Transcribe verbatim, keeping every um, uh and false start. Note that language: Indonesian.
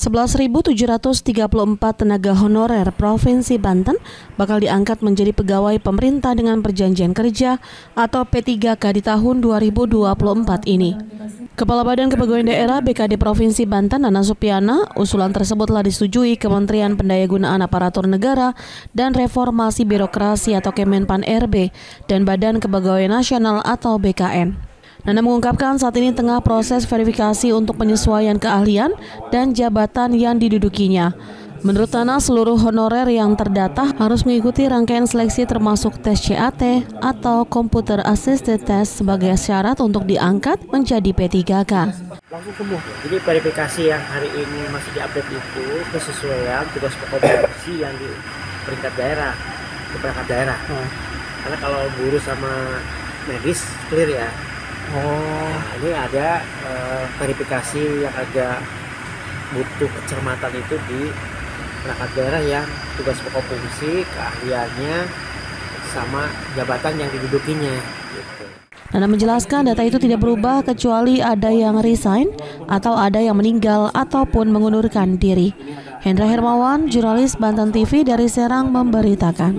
sebelas ribu tujuh ratus tiga puluh empat tenaga honorer Provinsi Banten bakal diangkat menjadi pegawai pemerintah dengan perjanjian kerja atau P tiga K di tahun dua ribu dua puluh empat ini. Kepala Badan Kepegawaian Daerah B K D Provinsi Banten, Nana Supiana, usulan tersebut telah disetujui Kementerian Pendayagunaan Aparatur Negara dan Reformasi Birokrasi atau Kemenpan R B dan Badan Kepegawaian Nasional atau B K N. Nana mengungkapkan saat ini tengah proses verifikasi untuk penyesuaian keahlian dan jabatan yang didudukinya. Menurut Nana, seluruh honorer yang terdata harus mengikuti rangkaian seleksi termasuk tes C A T atau Computer Assisted Test sebagai syarat untuk diangkat menjadi P tiga K. Langsung sembuh. Jadi verifikasi yang hari ini masih diupdate itu kesesuaian tugas pokok profesi yang di peringkat daerah, ke perangkat daerah. Hmm. Karena kalau guru sama medis clear ya. Oh, nah, ini ada uh, verifikasi yang agak butuh kecermatan itu di perangkat daerah yang tugas pokok fungsi, keahliannya, sama jabatan yang didudukinya. Gitu. Nana menjelaskan data itu tidak berubah kecuali ada yang resign atau ada yang meninggal ataupun mengundurkan diri. Hendra Hermawan, jurnalis Banten T V dari Serang memberitakan.